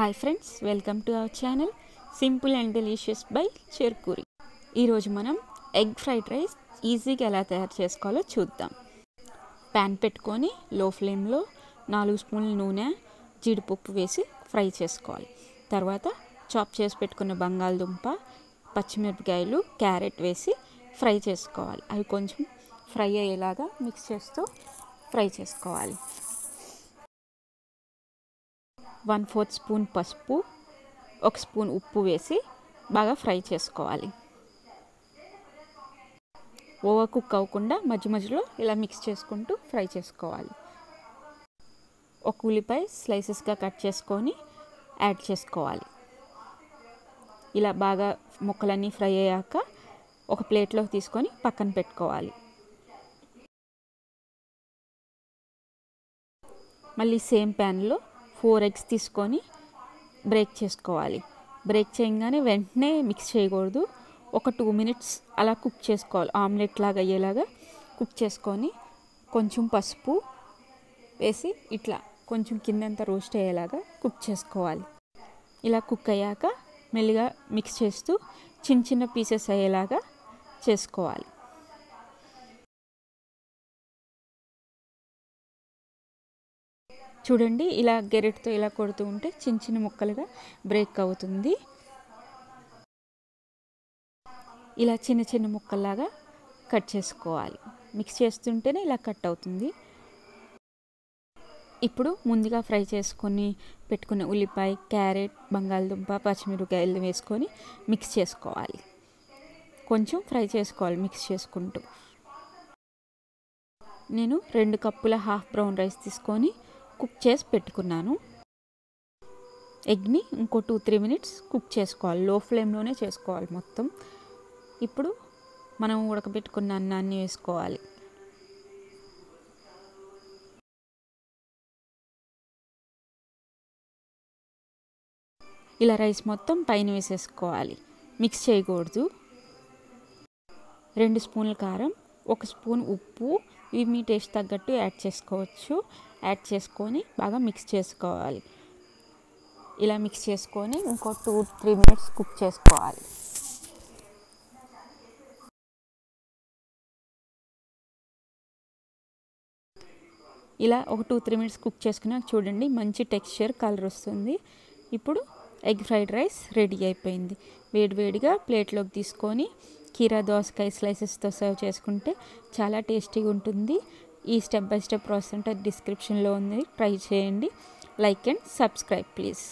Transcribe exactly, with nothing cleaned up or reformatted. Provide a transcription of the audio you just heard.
Hi friends, welcome to our channel simple and delicious by చెర్కురి. ఈరోజు మనం egg fried rice ఈజీగా ఎలా తయారు చేసుకోవాలో చూద్దాం. ప్యాన్ పెట్టుకొని లో ఫ్లేమ్లో నాలుగు స్పూన్ల నూనె, జీడిపప్పు వేసి ఫ్రై చేసుకోవాలి. తర్వాత చాప్ చేసి పెట్టుకున్న బంగాళదుంప, పచ్చిమిరపకాయలు, క్యారెట్ వేసి ఫ్రై చేసుకోవాలి. అవి కొంచెం ఫ్రై అయ్యేలాగా మిక్స్ చేస్తూ ఫ్రై చేసుకోవాలి. వన్ ఫోర్త్ స్పూన్ పసుపు, ఒక స్పూన్ ఉప్పు వేసి బాగా ఫ్రై చేసుకోవాలి. ఓవర్ కుక్ అవ్వకుండా మధ్య మధ్యలో ఇలా మిక్స్ చేసుకుంటూ ఫ్రై చేసుకోవాలి. ఒక ఉల్లిపాయ స్లైసెస్గా కట్ చేసుకొని యాడ్ చేసుకోవాలి. ఇలా బాగా ముక్కలన్నీ ఫ్రై అయ్యాక ఒక ప్లేట్లో తీసుకొని పక్కన పెట్టుకోవాలి. మళ్ళీ సేమ్ ప్యాన్లో ఫోర్ ఎగ్స్ తీసుకొని బ్రేక్ చేసుకోవాలి. బ్రేక్ చేయగానే వెంటనే మిక్స్ చేయకూడదు. ఒక టూ మినిట్స్ అలా కుక్ చేసుకోవాలి. ఆమ్లెట్ లాగా అయ్యేలాగా కుక్ చేసుకొని కొంచెం పసుపు వేసి ఇట్లా కొంచెం కిందంతా రోస్ట్ అయ్యేలాగా కుక్ చేసుకోవాలి. ఇలా కుక్ అయ్యాక మెల్లిగా మిక్స్ చేస్తూ చిన్న చిన్న పీసెస్ అయ్యేలాగా చేసుకోవాలి. చూడండి, ఇలా గెరెట్తో ఇలా కొడుతూ ఉంటే చిన్న చిన్న ముక్కలుగా బ్రేక్ అవుతుంది. ఇలా చిన్న చిన్న ముక్కల్లాగా కట్ చేసుకోవాలి. మిక్స్ చేస్తుంటేనే ఇలా కట్ అవుతుంది. ఇప్పుడు ముందుగా ఫ్రై చేసుకొని పెట్టుకున్న ఉల్లిపాయ, క్యారెట్, బంగాళదుంప, పచ్చిమిరపకాయలు వేసుకొని మిక్స్ చేసుకోవాలి. కొంచెం ఫ్రై చేసుకోవాలి మిక్స్ చేసుకుంటూ. నేను రెండు కప్పుల హాఫ్ బ్రౌన్ రైస్ తీసుకొని కుక్ చేసి పెట్టుకున్నాను. ఎగ్ని ఇంకో టూ త్రీ మినిట్స్ కుక్ చేసుకోవాలి. లో ఫ్లేమ్లోనే చేసుకోవాలి మొత్తం. ఇప్పుడు మనం ఉడకబెట్టుకున్న అన్నాన్ని వేసుకోవాలి. ఇలా రైస్ మొత్తం పైన వేసేసుకోవాలి. మిక్స్ చేయకూడదు. రెండు స్పూన్ల కారం, ఒక స్పూన్ ఉప్పు, ఇవి మీ టేస్ట్ తగ్గట్టు యాడ్ చేసుకోవచ్చు. యాడ్ చేసుకొని బాగా మిక్స్ చేసుకోవాలి. ఇలా మిక్స్ చేసుకొని ఇంకో టూ త్రీ మినిట్స్ కుక్ చేసుకోవాలి. ఇలా ఒక టూ త్రీ మినిట్స్ కుక్ చేసుకున్నాక చూడండి మంచి టెక్స్చర్, కలర్ వస్తుంది. ఇప్పుడు ఎగ్ ఫ్రైడ్ రైస్ రెడీ అయిపోయింది. వేడివేడిగా ప్లేట్లోకి తీసుకొని కీరా దోసకాయ స్లైసెస్తో సర్వ్ చేసుకుంటే చాలా టేస్టీగా ఉంటుంది. ఈ స్టెప్ బై స్టెప్ ప్రాసెస్ అంటే డిస్క్రిప్షన్లో ఉంది. ట్రై చేయండి. Like and subscribe please.